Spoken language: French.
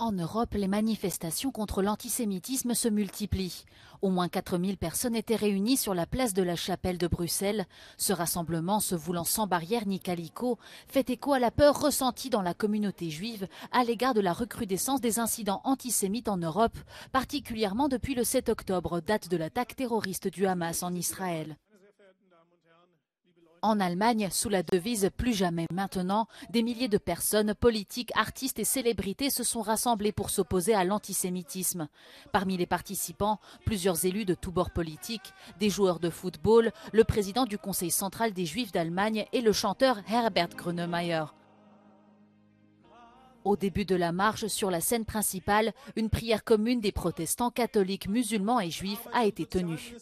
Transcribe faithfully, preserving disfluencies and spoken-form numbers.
En Europe, les manifestations contre l'antisémitisme se multiplient. Au moins quatre mille personnes étaient réunies sur la place de la Chapelle de Bruxelles. Ce rassemblement, se voulant sans barrière ni calicot, fait écho à la peur ressentie dans la communauté juive à l'égard de la recrudescence des incidents antisémites en Europe, particulièrement depuis le sept octobre, date de l'attaque terroriste du Hamas en Israël. En Allemagne, sous la devise « Plus jamais maintenant », des milliers de personnes, politiques, artistes et célébrités se sont rassemblées pour s'opposer à l'antisémitisme. Parmi les participants, plusieurs élus de tous bords politiques, des joueurs de football, le président du Conseil central des Juifs d'Allemagne et le chanteur Herbert Grönemeyer. Au début de la marche, sur la scène principale, une prière commune des protestants, catholiques, musulmans et juifs a été tenue.